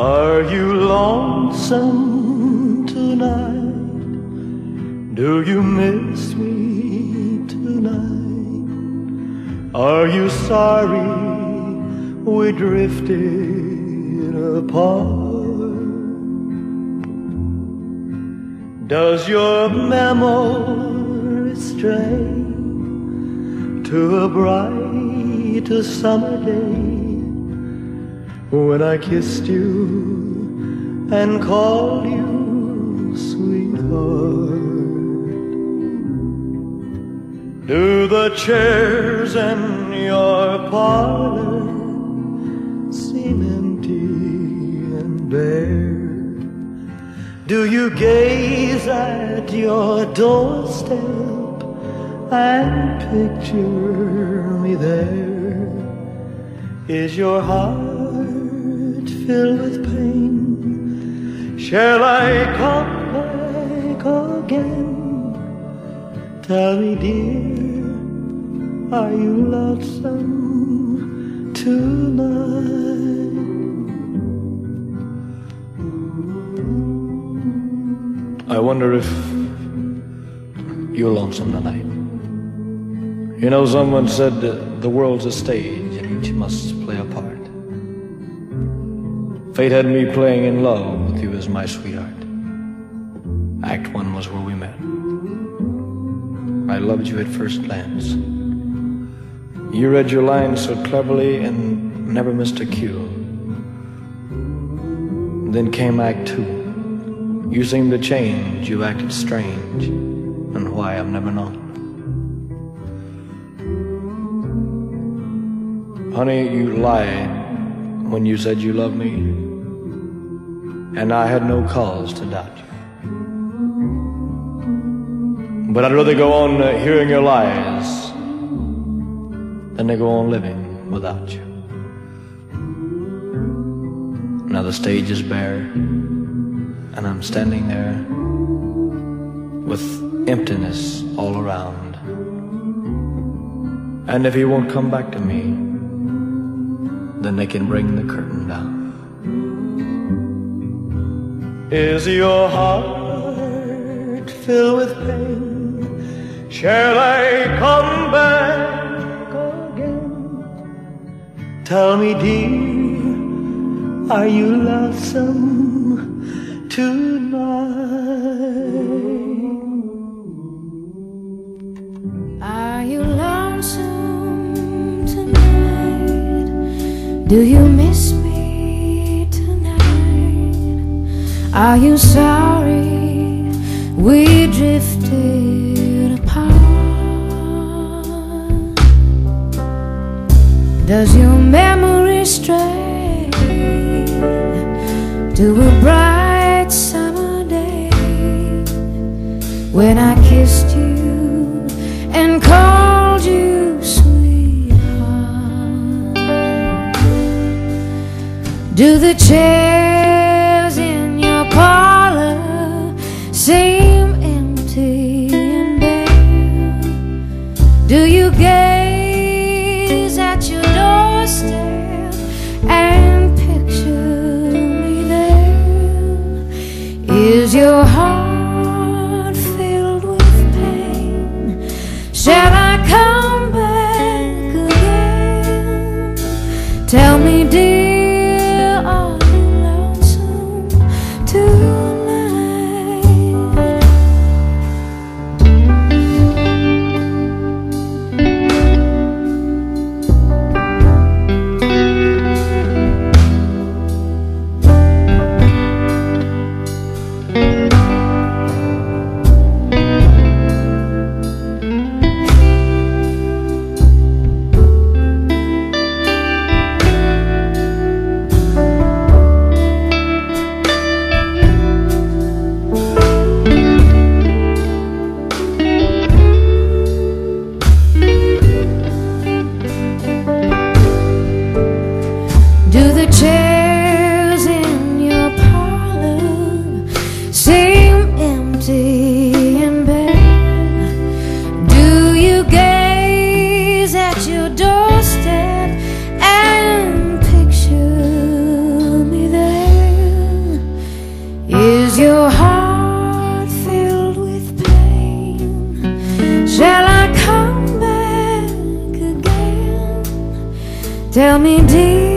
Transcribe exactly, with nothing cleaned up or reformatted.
Are you lonesome tonight? Do you miss me tonight? Are you sorry we drifted apart? Does your memory stray to a bright summer day, when I kissed you and called you sweetheart? Do the chairs in your parlor seem empty and bare? Do you gaze at your doorstep and picture me there? Is your heart filled with pain? Shall I come back again? Tell me, dear, are you lonesome tonight? I wonder if you're lonesome tonight. You know, someone said that the world's a stage and each must play a part. Fate had me playing in love with you as my sweetheart. Act one was where we met. I loved you at first glance. You read your lines so cleverly and never missed a cue. Then came act two. You seemed to change, you acted strange, and why I've never known. Honey, you lied when you said you loved me, and I had no cause to doubt you. But I'd rather go on uh, hearing your lies than to go on living without you. Now the stage is bare, and I'm standing there with emptiness all around. And if he won't come back to me, then they can bring the curtain down. Is your heart filled with pain? Shall I come back again? Tell me, dear, are you lonesome tonight? Are you lonesome? Do you miss me tonight? Are you sorry we drifted apart? Does your memory stray to a bright summer day, when I kissed you and called you sweet? Do the chairs in your parlor seem empty and bare? Do you gaze at your doorstep and picture me there? Is your heart filled with pain? Shall I come back again? Tell me, dear, doorstep and picture me there. Tell me deep.